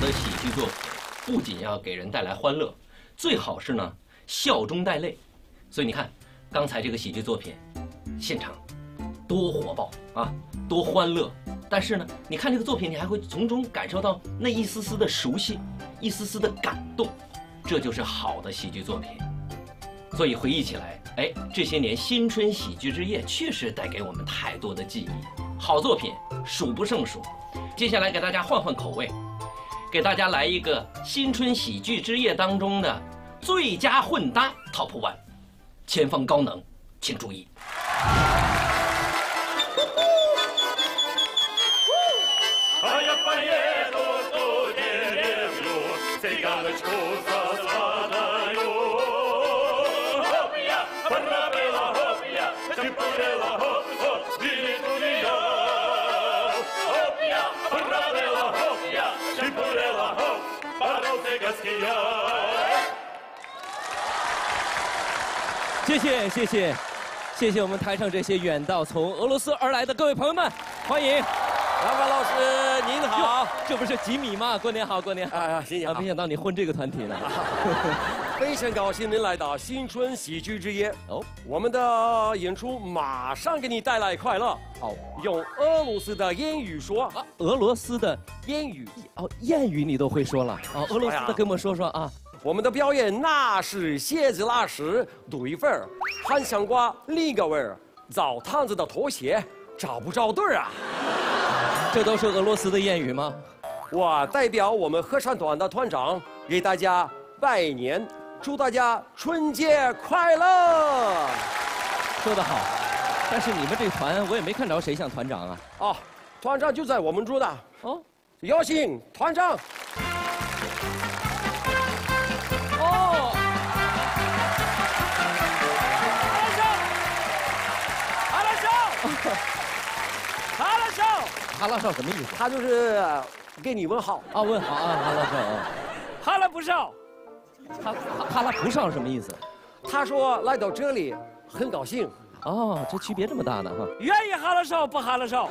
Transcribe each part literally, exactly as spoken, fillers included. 的喜剧作品不仅要给人带来欢乐，最好是呢笑中带泪。所以你看，刚才这个喜剧作品，现场多火爆啊，多欢乐。但是呢，你看这个作品，你还会从中感受到那一丝丝的熟悉，一丝丝的感动。这就是好的喜剧作品。所以回忆起来，哎，这些年新春喜剧之夜确实带给我们太多的记忆，好作品数不胜数。接下来给大家换换口味，给大家来一个新春喜剧之夜当中的最佳混搭 Top one， 前方高能，请注意。谢谢谢谢，谢谢我们台上这些远道从俄罗斯而来的各位朋友们，欢迎！郎凡老师您好，这不是吉米吗？过年好，过年好！啊，新年好！没想到你混这个团体呢，非常高兴您来到新春喜剧之夜哦。我们的演出马上给你带来快乐哦。用俄罗斯的谚语说，俄罗斯的谚语哦，谚语你都会说了哦，俄罗斯的跟我们说说啊。 我们的表演那是鞋子拉屎赌一份儿，看香瓜另一个味儿，找趟子的拖鞋找不着对儿啊！这都是俄罗斯的谚语吗？我代表我们合唱团的团长给大家拜年，祝大家春节快乐！说得好，但是你们这团我也没看着谁像团长啊！哦，团长就在我们组的哦，有请团长。 哈拉少，哈拉少什么意思？他就是给你问好啊，问好啊，哈拉少啊，哈拉不少，哈哈拉不少什么意思？他说来到这里很高兴。哦，这区别这么大呢哈？愿意哈拉少不哈拉少？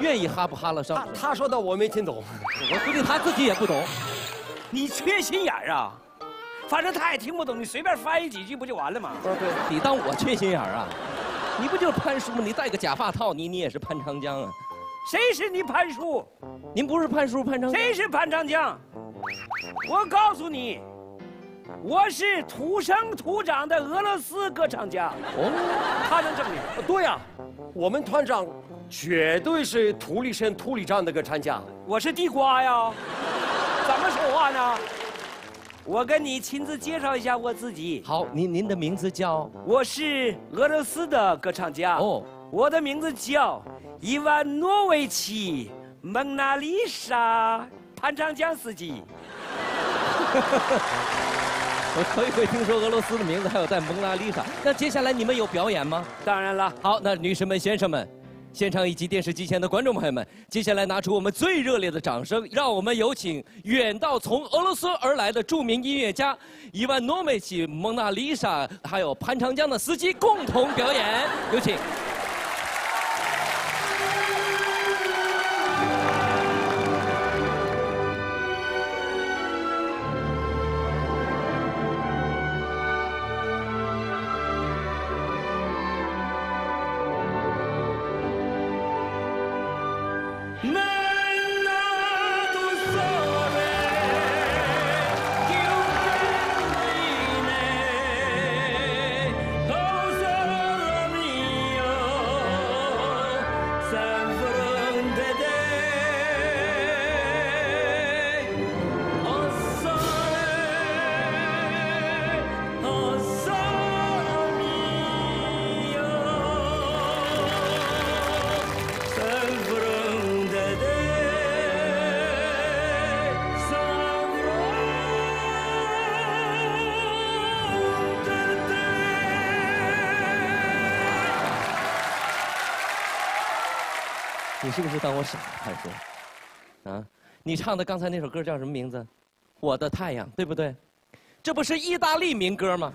愿意哈不哈拉少？他说的我没听懂，我估计他自己也不懂。你缺心眼儿啊？反正他也听不懂，你随便翻译几句不就完了吗？对，你当我缺心眼儿啊？ 你不就是潘叔吗？你戴个假发套，你你也是潘长江啊？谁是你潘叔？您不是潘叔，潘长江。谁是潘长江？我告诉你，我是土生土长的俄罗斯歌唱家。哦，他能证明。对呀、啊，我们团长绝对是土里生土里长的歌唱家。我是地瓜呀，怎么说话呢？ 我跟你亲自介绍一下我自己。好，您您的名字叫？我是俄罗斯的歌唱家。哦，我的名字叫伊万诺维奇·蒙娜丽莎·潘长江斯基。我头一回听说俄罗斯的名字还有带蒙娜丽莎。那接下来你们有表演吗？当然了。好，那女士们、先生们，现场以及电视机前的观众朋友们，接下来拿出我们最热烈的掌声，让我们有请远道从俄罗斯而来的著名音乐家伊万诺维奇·蒙娜丽莎，还有潘长江的斯基共同表演，有请。 你是不是当我傻了，潘叔？啊，你唱的刚才那首歌叫什么名字？我的太阳，对不对？这不是意大利民歌吗？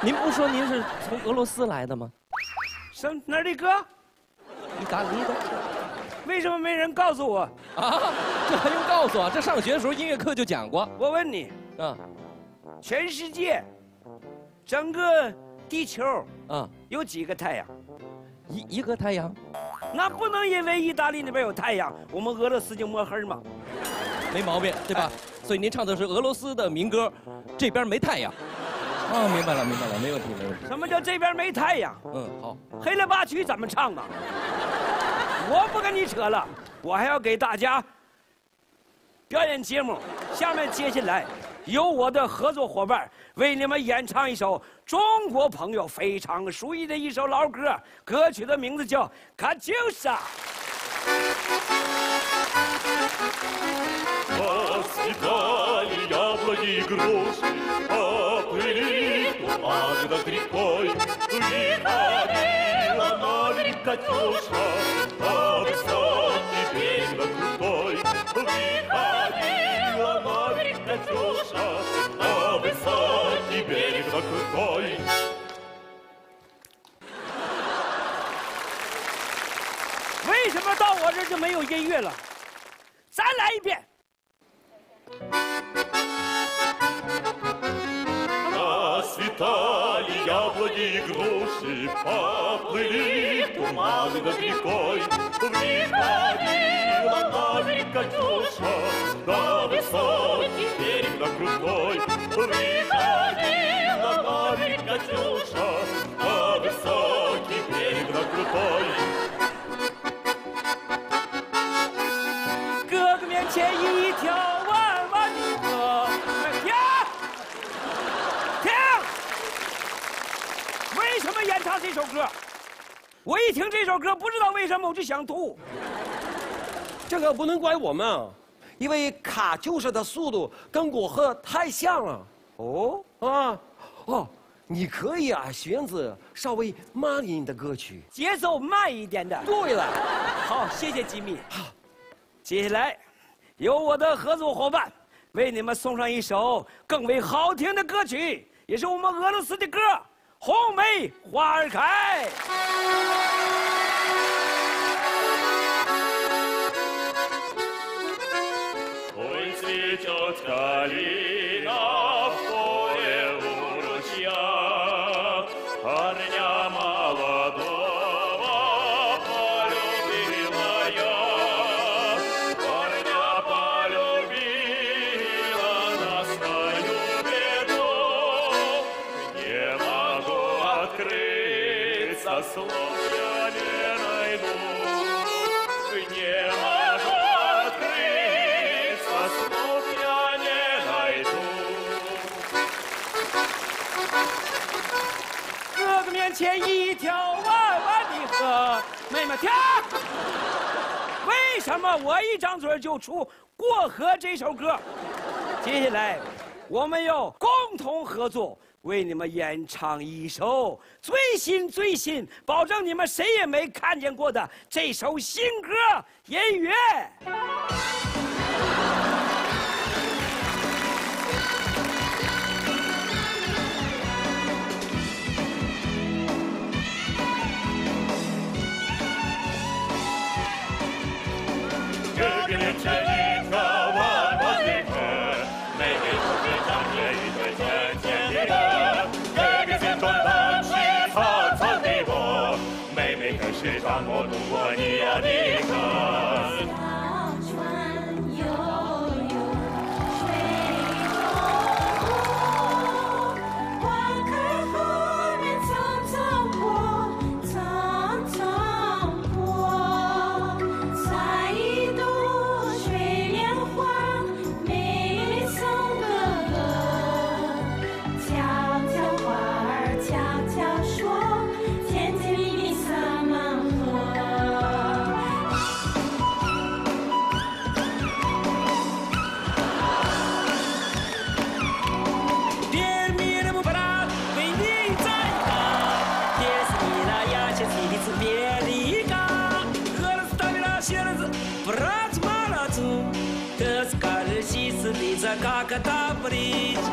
您不说您是从俄罗斯来的吗？什么哪儿的歌？意大利的。为什么没人告诉我？啊，这还用告诉啊？这上学的时候音乐课就讲过。我问你，啊，全世界，整个地球，啊，有几个太阳？一一个太阳？那不能因为意大利那边有太阳，我们俄罗斯就摸黑嘛？没毛病，对吧？哎、所以您唱的是俄罗斯的民歌，这边没太阳。 哦，明白了，明白了，没问题，没问题。什么叫这边没太阳？嗯，好。黑了吧曲怎么唱啊？我不跟你扯了，我还要给大家表演节目。下面接下来由我的合作伙伴为你们演唱一首中国朋友非常熟悉的一首老歌，歌曲的名字叫《卡秋莎》。 Воспитали яблони и груши, поплыли туманы над рекой. Выходила на берег Катюша, на высокий берег над крутой. Выходила на берег Катюша, на высокий берег над крутой. Почему до меня здесь нет музыки? Давай еще раз. Расцветали яблони и груши, поплыли туманы над рекой. Выходила на берег Катюша, на высокий берег на крутой. Выходила на берег Катюша, на высокий берег на крутой.哥哥面前一条。 为什么演唱这首歌？我一听这首歌，不知道为什么我就想吐。这个不能怪我们啊，因为卡秋莎的速度跟我和太像了。哦啊哦，你可以啊，选择稍微慢一点的歌曲，节奏慢一点的。对了，好，谢谢吉米。好，接下来由我的合作伙伴为你们送上一首更为好听的歌曲，也是我们俄罗斯的歌。 红梅花儿开。会飞着卡里娜。 前一条弯弯的河，妹妹听。为什么我一张嘴就出《过河》这首歌？接下来，我们要共同合作，为你们演唱一首最新最新，保证你们谁也没看见过的这首新歌《音乐》。 是穿过中国尼亚的河，小船悠悠水波波，花开花儿匆匆过，匆匆过，采一朵水莲花，美丽颂个个，悄悄花儿悄悄说。 Как это брить?